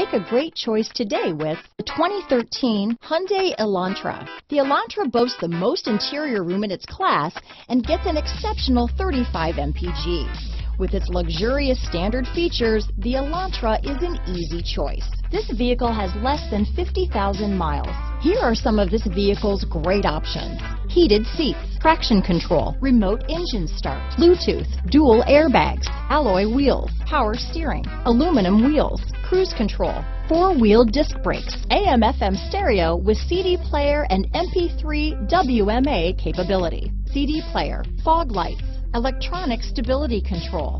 Make a great choice today with the 2013 Hyundai Elantra. The Elantra boasts the most interior room in its class and gets an exceptional 35 mpg. With its luxurious standard features, the Elantra is an easy choice. This vehicle has less than 50,000 miles. Here are some of this vehicle's great options: heated seats, traction control, remote engine start, Bluetooth, dual airbags, alloy wheels, power steering, aluminum wheels, cruise control, four-wheel disc brakes, AM/FM stereo with CD player and MP3 WMA capability, CD player, fog lights, electronic stability control.